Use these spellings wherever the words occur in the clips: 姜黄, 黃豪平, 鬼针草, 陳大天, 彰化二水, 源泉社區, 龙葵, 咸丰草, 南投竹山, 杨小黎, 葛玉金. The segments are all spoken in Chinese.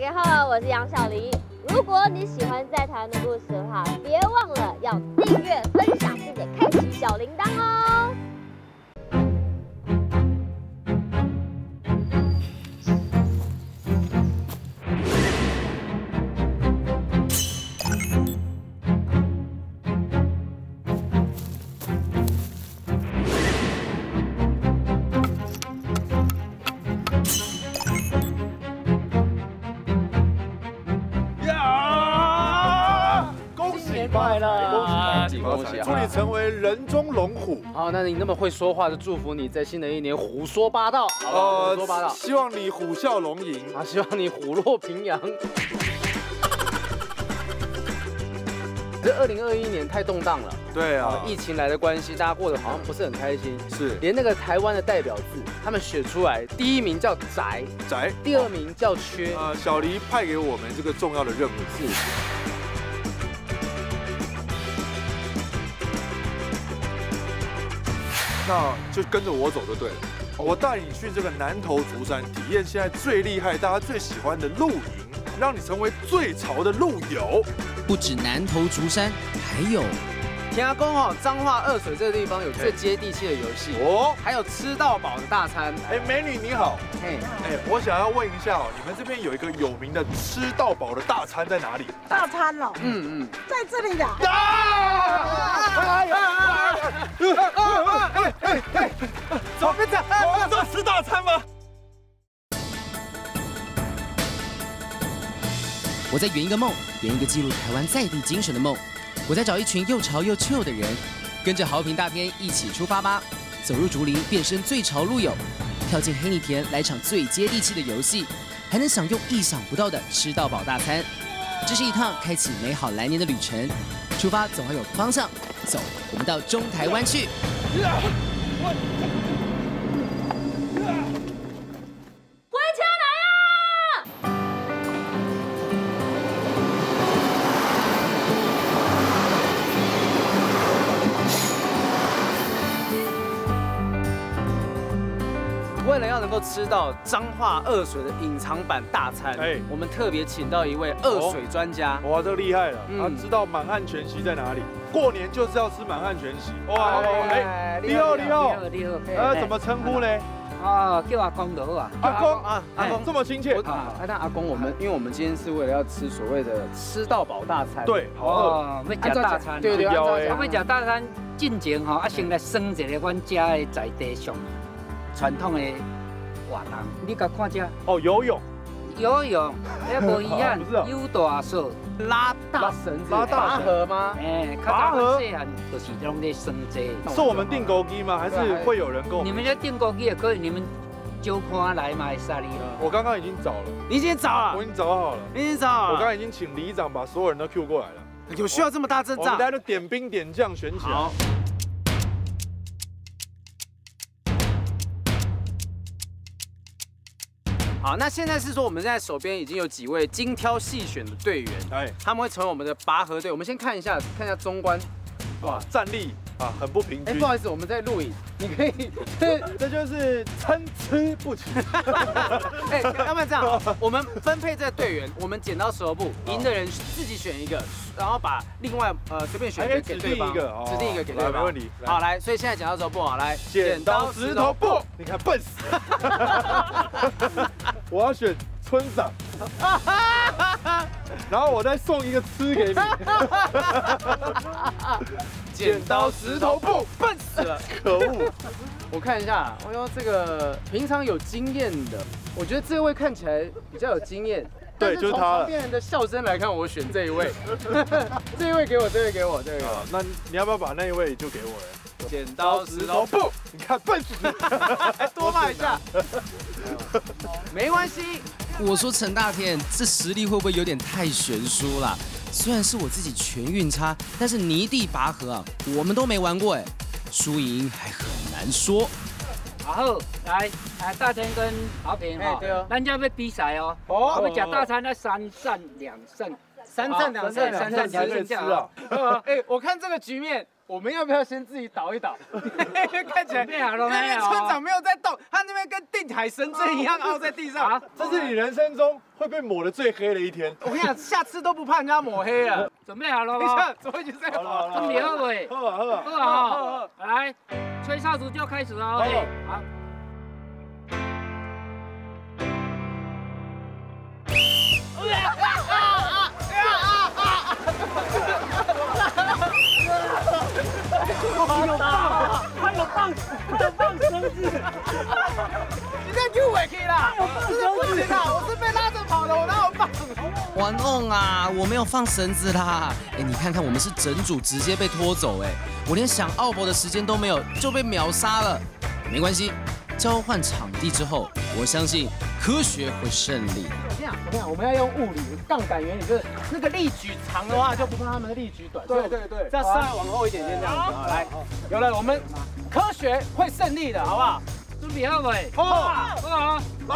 家好，我是杨小黎。如果你喜欢在台湾的故事的话，别忘了要订阅、分享，并且开启小铃铛哦。祝你成为人中龙虎。好，那你那么会说话，就祝福你在新的一年胡说八道。胡说八道。希望你虎啸龙吟啊，希望你虎落平阳。这2021年太动荡了，对啊，疫情来的关系，大家过得好像不是很开心。是，连那个台湾的代表字，他们选出来，第一名叫宅，宅，第二名叫缺。啊，小黎派给我们这个重要的任务是。 那就跟着我走就对了。我带你去这个南投竹山，体验现在最厉害、大家最喜欢的露营，让你成为最潮的露友。不止南投竹山，还有听说哦，彰化二水这个地方有最接地气的游戏哦，还有吃到饱的大餐。哎，美女你好，哎，我想要问一下哦，你们这边有一个有名的吃到饱的大餐在哪里？大餐哦，嗯嗯，在这里的。哎，走，别走！我们到吃大餐吗？我在圆一个梦，圆一个记录台湾在地精神的梦。我在找一群又潮又 chill 的人，跟着豪平大片一起出发吧！走入竹林，变身最潮路友；跳进黑泥田，来场最接地气的游戏，还能享用意想不到的吃到饱大餐。这是一趟开启美好来年的旅程。出发总要有方向，走，我们到中台湾去。 回家来啊！为了要能够吃到彰化二水的隐藏版大餐，我们特别请到一位二水专家。哇，这厉害了！他知道满汉全席在哪里。 过年就是要吃满汉全席，哇！哎，你好，怎么称呼呢？啊，叫阿公的啊，阿公啊，阿公这么亲切啊！那阿公，因为我们今天是为了要吃所谓的吃到饱大餐，对，哦，要吃大餐，对对对，我们吃大餐进前吼，啊先来算一个阮家的在地上传统的活动，你甲看下哦，游泳。 游泳，哎，无遗憾，游大绳，拉绳子，拉大河吗？哎，拔河，就是用的绳子。是我们订钩机吗？还是会有人跟我们？你们要订钩机也可以，你们就看来买沙利了。我刚刚已经找了，你已经找了，我已经找好了，你已经找好了。我刚刚已经请里长把所有人都 Q 过来了。有需要这么大阵仗？我们大家都点兵点将选起来。 好，那现在是说我们现在手边已经有几位精挑细选的队员，哎，他们会成为我们的拔河队。我们先看一下中观，哇，战力啊很不平均。哎，不好意思，我们在录影，你可以，这就是参差不齐。哎，要不然这样，我们分配这队员，我们剪刀石头布，赢的人自己选一个，然后把另外随便选一个给对方，指定一个给对方，没问题。好，来，所以现在剪刀石头布，好来，剪刀石头布，你看笨死了。 我要选村长，然后我再送一个吃给你。剪刀石头布，笨死了，可恶！我看一下，我说这个平常有经验的，我觉得这位看起来比较有经验。对，就是他。旁边人的笑声来看，我选这一位。这一位给我，这一位给我，这个。那你要不要把那一位就给我了？剪刀石头布，你看笨死了，多骂一下。 没关系，我说陈大天，这实力会不会有点太悬殊了？虽然是我自己全运差，但是泥地拔河啊，我们都没玩过哎，输赢还很难说。然后来，大天跟豪平哈，对哦，人家要比赛哦，我们讲大餐那3战2胜，3战2胜，3战2胜这样。哎，我看这个局面。我们要不要先自己倒一倒？看起来那边村长没有在动，他那边跟定海神针一样凹在地上。啊，这是你人生中会被抹得最黑的一天。我跟你讲，下次都不怕人家抹黑了。准备好了吗？准备好了。好了，好了，好了，来，吹哨子就开始了。好。 有棒绳子！你这就委屈啦！真的不行啦，我是被拉着跑的，我哪有棒？玩弄啊，我没有放绳子啦！哎，你看看，我们是整组直接被拖走，哎，我连想奥博的时间都没有，就被秒杀了。没关系，交换场地之后，我相信科学会胜利。我跟你讲，我们要用物理杠杆原理，就是那个力矩长的话，就不怕他们力矩短。对，再稍微往后一点点这样子，来，有了，我们。 科学会胜利的，好不好？准备好未？好，来！我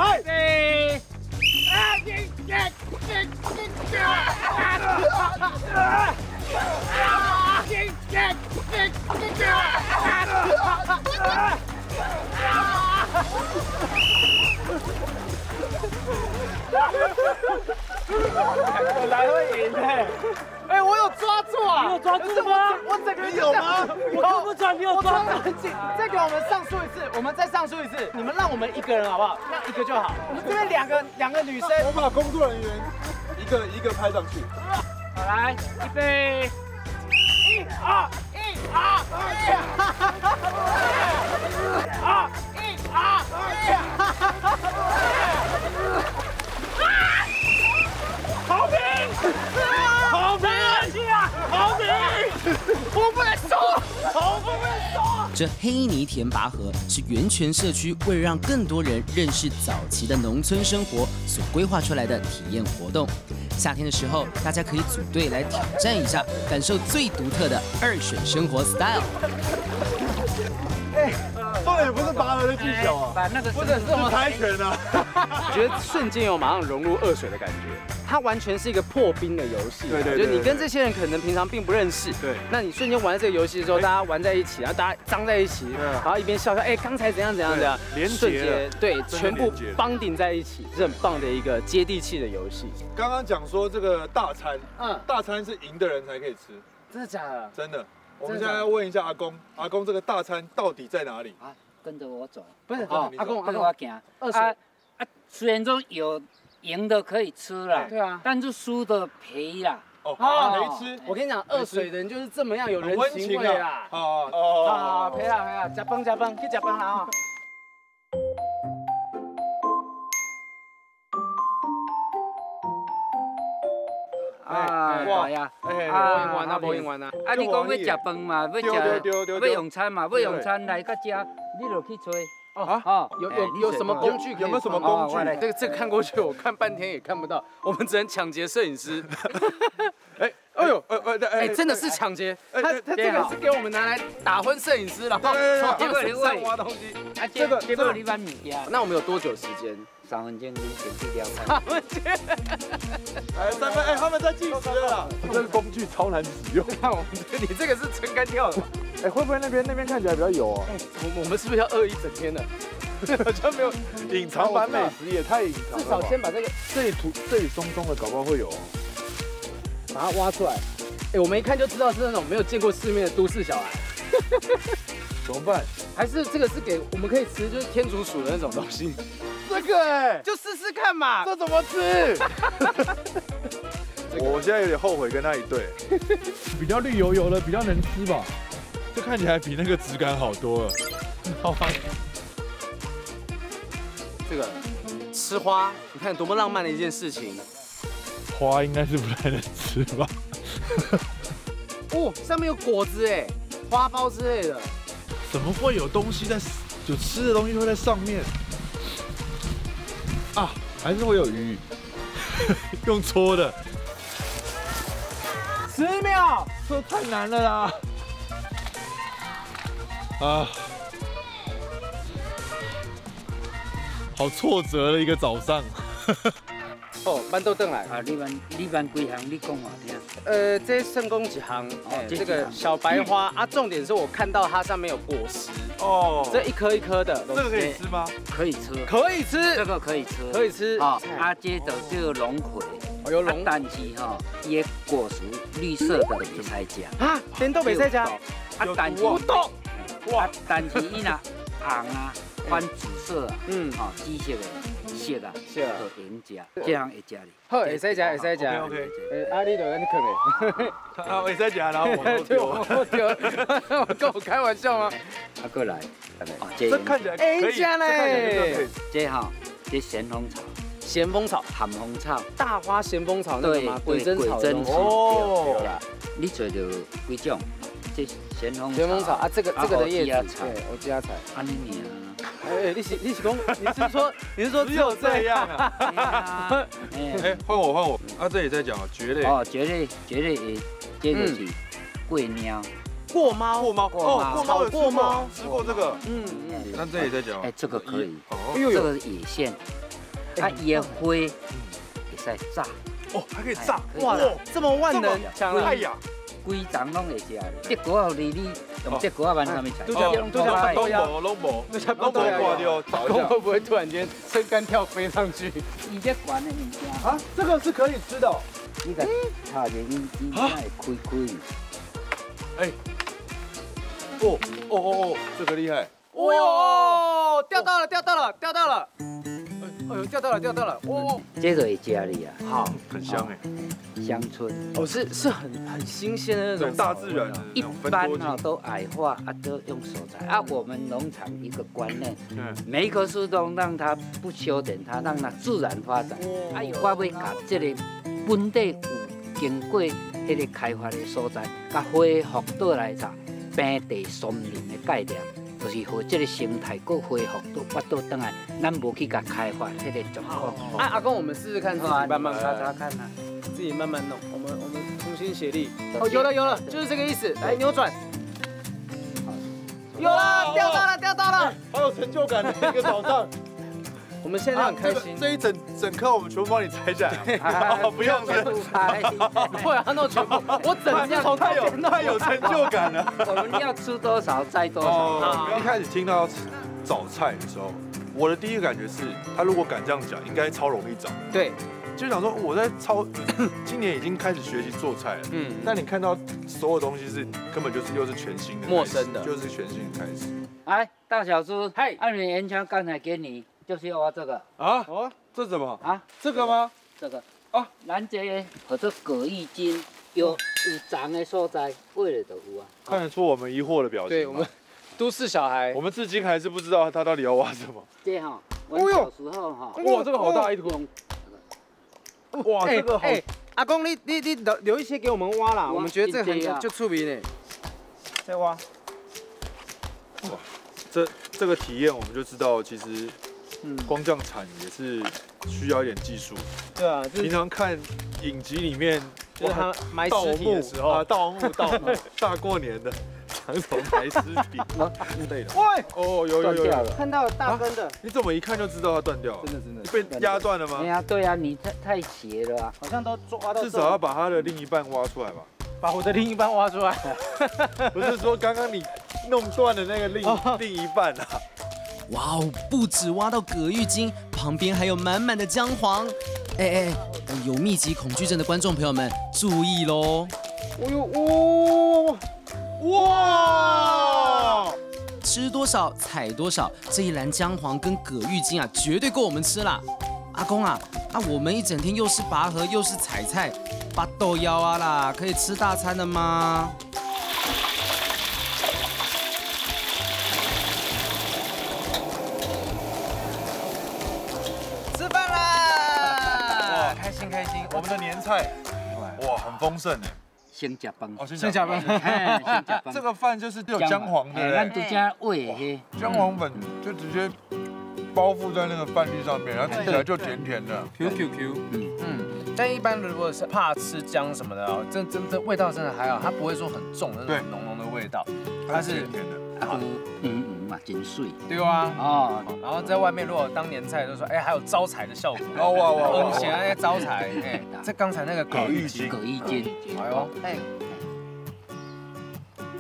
来会赢的。 哎，我有抓住啊！你有抓住吗？我整个有吗？我根本抓没有抓得很紧。再给我们上诉一次，我们再上诉一次。你们让我们一个人好不好？让一个就好。我们这边两个女生。我把工作人员一个一个拍上去。好，来，预备，好评。 我不能收，我不能收。这黑泥田拔河是源泉社区为了让更多人认识早期的农村生活所规划出来的体验活动。夏天的时候，大家可以组队来挑战一下，感受最独特的二水生活 style。哎，重点不是拔河的技巧啊，把那个不是是猜拳啊。我觉得瞬间有马上融入二水的感觉。 它完全是一个破冰的游戏，对，就你跟这些人可能平常并不认识，对，那你瞬间玩这个游戏的时候，大家玩在一起，然后大家张在一起，然后一边笑笑，哎，刚才怎样，连接，对，全部绑定在一起，是很棒的一个接地气的游戏。刚刚讲说这个大餐，大餐是赢的人才可以吃，真的假的？真的。我们现在要问一下阿公，阿公这个大餐到底在哪里？啊，跟着我走，不是，阿公跟着我行，二水啊，虽然说有。 赢的可以吃了，对啊，但是输的赔啦。哦，没吃。我跟你讲，二水人就是这么样，有人情味啦。哦，赔啦，加班，去加班啦啊！哎，哇呀，无用完啦！啊，你讲要食饭嘛，要用餐嘛，要用餐来到家，你就去找。 哦，有什么工具？有没有什么工具？这个看过去，我看半天也看不到，我们只能抢劫摄影师。哎，真的是抢劫！他这个是给我们拿来打昏摄影师了。结果挖东西，结果你把米掉。那我们有多久时间？3分钟，你解决掉。3分钟。哎，3分，哎，他们在计时了。这个工具超难使用。看我们这里，这个是撑杆跳的。 哎，会不会那边看起来比较油啊？我们是不是要饿一整天呢？好像没有隐藏版美食也太隐藏了。至少先把这里松松的，搞不好会有。把它挖出来。哎，我们一看就知道是那种没有见过世面的都市小孩。怎么办？还是这个是给我们可以吃，就是天竺鼠的那种东西。这个哎，就试试看嘛。这怎么吃？我现在有点后悔跟他一对。比较绿油油的，比较能吃吧。 这看起来比那个质感好多了，好吧？这个吃花，你看多么浪漫的一件事情。花应该是不太能吃吧？哦，上面有果子哎，花苞之类的。怎么会有东西在？有吃的东西会在上面？啊，还是会有鱼。用搓的。10秒，这太难了啦。 啊，好挫折的一个早上。好，慢倒转来。啊，你慢几项，你讲我听。这算讲一项，这个小白花啊，重点是我看到它上面有果实哦，这一颗一颗的。这个可以吃吗？可以吃，可以吃，这个可以吃，可以吃啊。它接着就龙葵，有龙蛋鸡哈，也果实绿色的没菜加啊，连豆没菜加，啊蛋鸡不动，哇，蛋鸡伊那红啊，翻紫色啊，嗯，啊紫色的。 食啊，食啊，就点食，这样会食哩。好，会使食，会使食。OK。啊，你就安尼讲嘞。啊，会使食，然后我丢。我跟我开玩笑吗？啊，过来。啊，这看起来可以。哎，这哈，这咸丰草。咸丰草。咸丰草。大花咸丰草那个吗？鬼针草。哦。对啦。你做着几种？这咸丰。咸丰草啊，这个的叶子。对，我加菜。安尼尔。 哎，你是讲，你是说只有这样啊？哎，换我啊！这里在讲蕨类哦，蕨类也接着起桂喵、过猫哦，过猫吃过这个，嗯嗯。那这里在讲，哎，这个可以，这个是野苋，它野灰也在炸哦，还可以炸哇！这么万能，哎呀！ 规丛拢会食，结果后哩你用结果办啥物事？都无掉，老公会不会突然间撑杆跳飞上去？你别管了，你家啊，这个是可以吃的。你看，它原因它也开。哎，哦，这个厉害！哇，掉到了！哎呦，掉到了！哦，这个会食哩啊，好，很香哎。 乡村哦，是很新鲜的那种大自然，一般啊都矮化啊都用手摘啊。我们农场一个观念，每一棵树都让它不修剪它，让它自然发展。啊，我要把这个本地有经过迄个开发的所在，甲恢复倒来啥平地森林的概念，就是和这个生态搁恢复倒转来，咱无去甲开发迄个状况。啊，阿公，我们试试看，自己慢慢查看啊。 自己慢慢弄，我们同心协力。哦，有了，就是这个意思。来扭转，有了，钓到了，好有成就感的一个早上。我们现在很开心。这一整颗我们全部帮你拆下来，不用全部拆，不然弄全部。我整只从太有成就感了。我们要吃多少摘多少。一开始听到找菜的时候，我的第一感觉是，他如果敢这样讲，应该超容易找。对。 就想说我在今年已经开始学习做菜了，嗯，但你看到所有东西是根本就是又是全新的、陌生的，就是全新的开始。哎，大小猪，嘿，按你原枪刚才给你就是我这个啊，哦，这什么啊？这个吗？这个啊，咱这叫做葛玉金，有长的所在，为了就有啊。看得出我们疑惑的表情，对我们都市小孩，我们至今还是不知道他到底要挖什么。对哈，我小时候哈，哇，这个好大一坨。 哇，这个好！阿公，你留一些给我们挖啦，我们觉得这很就出名嘞。再挖。哇，这个体验我们就知道，其实，光这样铲也是需要一点技术。对啊，平常看影集里面，就是他埋尸体的时候啊，盗墓，大过年的，长手埋尸体，对的。喂，哦，有，看到大根的，你怎么一看就知道它断掉了？真的。 被压断了吗？对呀，对啊，你太斜了啊，好像都抓到。至少要把他的另一半挖出来吧。把我的另一半挖出来。不是说刚刚你弄断的那个另一半啊。哇哦，不止挖到葛玉金，旁边还有满满的姜黄。哎，有密集恐惧症的观众朋友们注意喽！哎呦，哇！ 吃多少采多少，这一篮姜黄跟葛玉金啊，绝对够我们吃啦！阿公啊，我们一整天又是拔河又是采菜，拔豆腰啊啦，可以吃大餐了吗？吃饭啦！哇，开心！我们的年菜，哇，很丰盛哎。 先加班。这个饭就是有姜黄的，咱都加味嘿。姜黄粉就直接包覆在那个饭粒上面，然后吃起来就甜甜的 ，Q。但一般如果是怕吃姜什么的，这味道真的还好，它不会说很重的那种浓浓的味道，它是甜甜的。啊，嗯嘛，真水。对啊，哦，然后在外面如果当年菜都说，哎，还有招财的效果。哦哇哇，显然在招财。哎，这刚才那个葛玉金，葛玉金，哎呦，哎，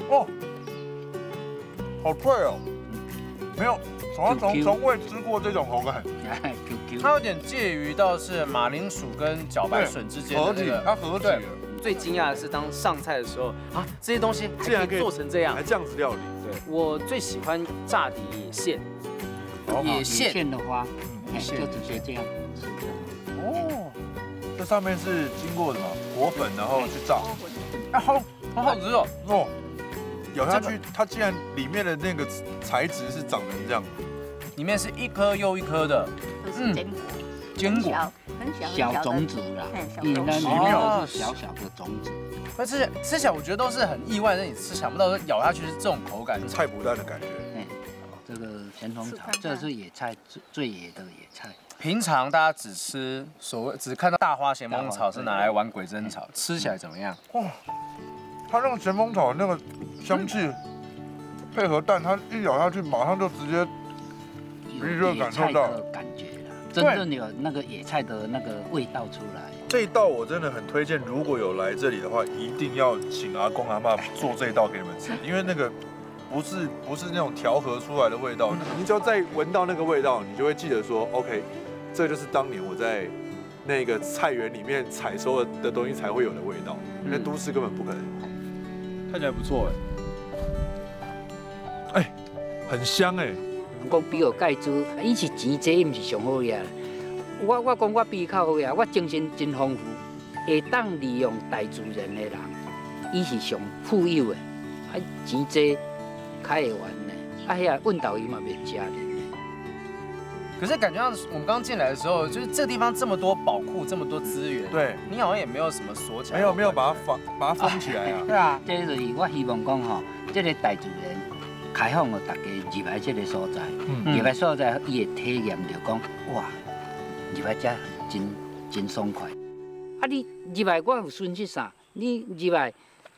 哦，好脆哦，没有。 从未吃过这种口感，它有点介于倒是马铃薯跟茭白笋之间的那个，它合体了。最惊讶的是当上菜的时候啊，这些东西竟然可以做成这样，还这样子料理。对，我最喜欢炸的野苋，野苋的花，就直接这样。哦，这上面是经过什么裹粉，然后去炸，哎，好好吃哦。哦。 咬下去，它竟然里面的那个材质是长成这样，里面是一颗又一颗的，嗯，坚果，小种子啦，里面有小小的种子。但是吃起来我觉得都是很意外的，你吃想不到咬下去是这种口感，菜脯蛋的感觉。嗯，这个咸丰草，这是野菜最野的野菜。平常大家只吃所谓只看到大花咸丰草是拿来玩鬼针草，吃起来怎么样？哇，它那个咸丰草那个。 香气配合蛋，它一咬下去，马上就直接立刻感受到感觉了，真正有那个野菜的那个味道出来。这一道我真的很推荐，如果有来这里的话，一定要请阿公阿嬤做这一道给你们吃，因为那个不是那种调和出来的味道，你只要再闻到那个味道，你就会记得说 ，OK， 这就是当年我在那个菜园里面采收的东西才会有的味道，那都市根本不可能。看起来不错哎。 哎，很香哎！讲比我介多，伊是钱济，唔是上好嘢。我讲我比伊较好嘢，我精神真丰富，会当利用大自然的人，伊是上富有的。啊，钱济开会玩呢，啊遐问到伊嘛袂吃哩。可是感觉上我们刚进来的时候，就是这个地方这么多宝库，这么多资源，对，你好像也没有什么锁起来，没有把它封起来啊。对啊，这就是我希望讲吼，这个大自然。 开放哦，大家入来这个所在，入来所在，伊会体验着讲，哇，入来遮真爽快。啊，你入来我有损失啥？你入来，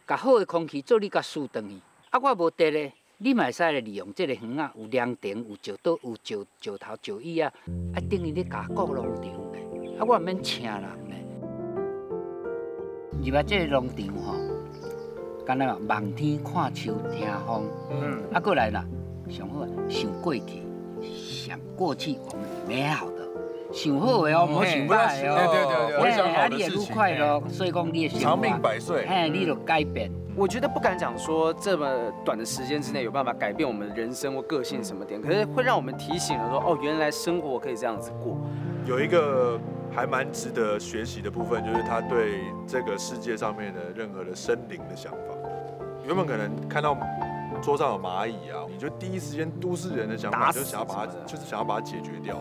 甲好的空气做你甲输转去。啊，我无地咧，你嘛会使来利用这个园啊，有凉亭，有石桌，有石头、石椅啊，啊等于你家顾农场咧。啊，我唔免请人咧。入来这个农场吼。 干那嘛，望天看秋，听风，啊，过来啦，上好想过去，想过去我们美好的，想好的哦，唔好想坏的哦，对对对，哎，啊，你也愈快乐，所以讲你也长命百岁，哎，你就改变。我觉得不敢讲说这么短的时间之内有办法改变我们人生或个性什么点，可是会让我们提醒了说，哦，原来生活可以这样子过。有一个。 还蛮值得学习的部分，就是他对这个世界上面的任何的生灵的想法。原本可能看到桌上有蚂蚁啊，你就第一时间都市人的想法就想要把它，就是想要把它解决掉。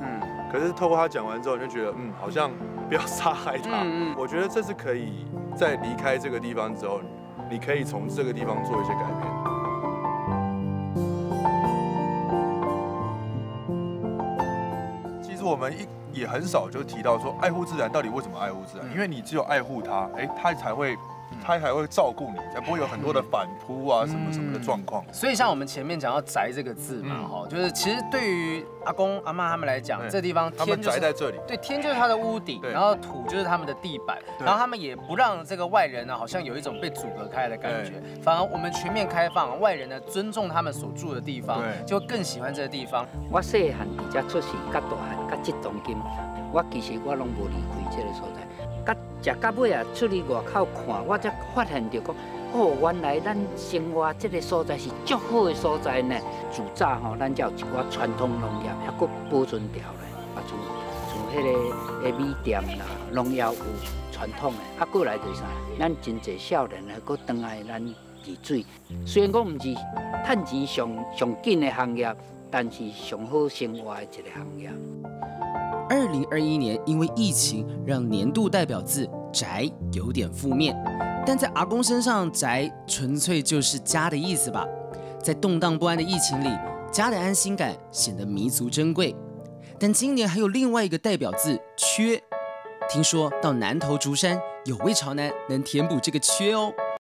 可是透过他讲完之后，你就觉得好像不要杀害它。我觉得这是可以在离开这个地方之后，你可以从这个地方做一些改变。 我们也很少就提到说爱护自然到底为什么爱护自然，因为你只有爱护它，哎，它才会照顾你，才不会有很多的反扑啊什么什么的状况。所以像我们前面讲到“宅”这个字嘛，哈，就是其实对于阿公阿嬤他们来讲，这地方天就是在这里，对，天就是他的屋顶，然后土就是他们的地板，然后他们也不让这个外人呢，好像有一种被阻隔开的感觉。反而我们全面开放，外人呢尊重他们所住的地方，就更喜欢这个地方。我细汉伫遮出世，甲大汉。 甲即当今，我其实我拢无离开这个所在。甲食到尾啊，出去外口看，我才发现着讲，哦，原来咱生活这个所在是足好的所在呢。自早吼，咱才有一寡传统农业，还佫保存掉咧。啊，像迄个米店啦，拢要有传统的。啊，过来就是啥，咱真侪少年啊，佫转来咱治水。虽然讲毋是趁钱上紧的行业。 但是上好生活的一个行业。2021年，因为疫情，让年度代表字“宅”有点负面，但在阿公身上，“宅”纯粹就是家的意思吧。在动荡不安的疫情里，家的安心感显得弥足珍贵。但今年还有另外一个代表字“缺”，听说到南投竹山有位潮男能填补这个缺哦。